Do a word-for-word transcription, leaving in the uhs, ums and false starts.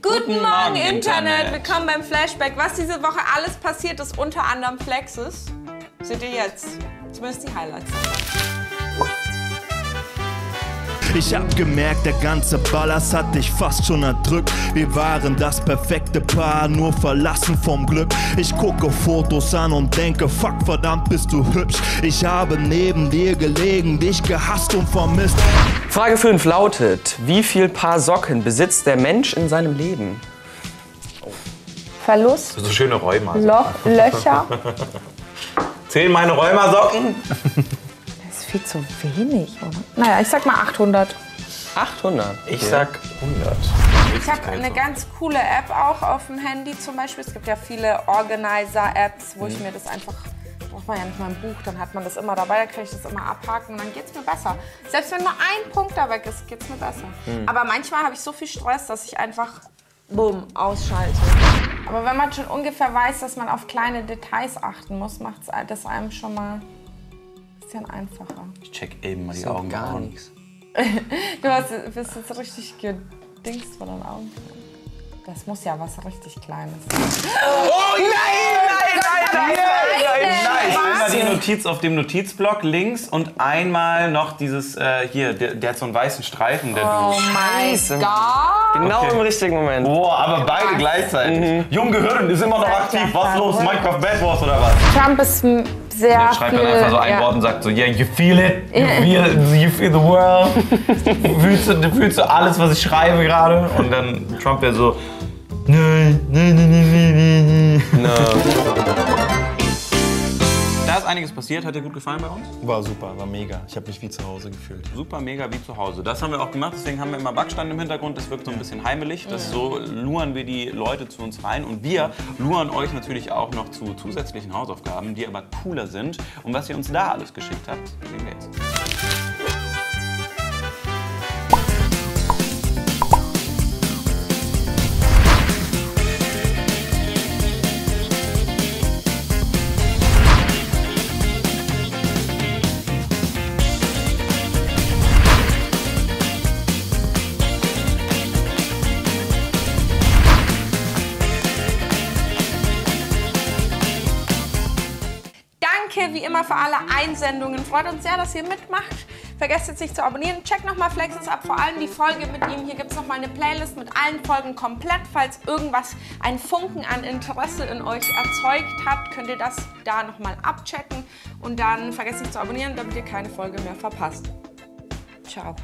Guten Morgen Internet, willkommen beim Flashback. Was diese Woche alles passiert ist, unter anderem Flexis, seht ihr jetzt. Zumindest die Highlights. Ich hab gemerkt, der ganze Ballast hat dich fast schon erdrückt. Wir waren das perfekte Paar, nur verlassen vom Glück. Ich gucke Fotos an und denke, fuck, verdammt, bist du hübsch. Ich habe neben dir gelegen, dich gehasst und vermisst. Frage fünf lautet, wie viel Paar Socken besitzt der Mensch in seinem Leben? Oh. Verlust, so schöne Rheuma. Loch, Löcher. Zählen meine Rheuma-Socken? Zu wenig, oder? Naja, ich sag mal achthundert. achthundert? Ich okay. Sag hundert. Ich habe eine ganz coole App auch auf dem Handy zum Beispiel. Es gibt ja viele Organizer-Apps, wo mhm. ich mir das einfach, braucht man ja nicht mal ein Buch, dann hat man das immer dabei, dann kann ich das immer abhaken und dann geht's mir besser. Selbst wenn nur ein Punkt da weg ist, geht's mir besser. Mhm. Aber manchmal habe ich so viel Stress, dass ich einfach, bumm, ausschalte. Aber wenn man schon ungefähr weiß, dass man auf kleine Details achten muss, macht das einem schon mal einfacher. Ich check eben mal die Augen gar nichts. Du hast, bist jetzt richtig gedingst von deinen Augen. Das muss ja was richtig Kleines sein. Oh nein, nein, nein, nein, nein, nein. Ich will mal die Notiz auf dem Notizblock links und einmal noch dieses äh, hier, der, der hat so einen weißen Streifen. Der oh mein Gott. Genau okay. Im richtigen Moment. Oh, aber beide was? Gleichzeitig. Mhm. Junge Gehirn ist immer noch aktiv. Was los, Minecraft Bad Wars oder was? Trump ist sehr der schreibt viel, dann einfach so ein ja. Wort und sagt so, yeah, you feel it, you feel, you feel the world. Fühlst du, fühlst du alles, was ich schreibe gerade? Und dann Trump wäre so, nein, nein, nein, nein, nein, nein. Da ist einiges passiert. Hat dir gut gefallen bei uns? War super, war mega. Ich habe mich wie zu Hause gefühlt. Super, mega wie zu Hause. Das haben wir auch gemacht, deswegen haben wir immer Backstein im Hintergrund. Das wirkt so ein bisschen heimelig. Das so luren wir die Leute zu uns rein. Und wir luren euch natürlich auch noch zu zusätzlichen Hausaufgaben, die aber cooler sind. Und was ihr uns da alles geschickt habt, sehen wir jetzt. Wie immer für alle Einsendungen. Freut uns sehr, dass ihr mitmacht. Vergesst jetzt nicht zu abonnieren. Checkt nochmal Flexis ab, vor allem die Folge mit ihm. Hier gibt es nochmal eine Playlist mit allen Folgen komplett. Falls irgendwas einen Funken an Interesse in euch erzeugt hat, könnt ihr das da nochmal abchecken. Und dann vergesst nicht zu abonnieren, damit ihr keine Folge mehr verpasst. Ciao.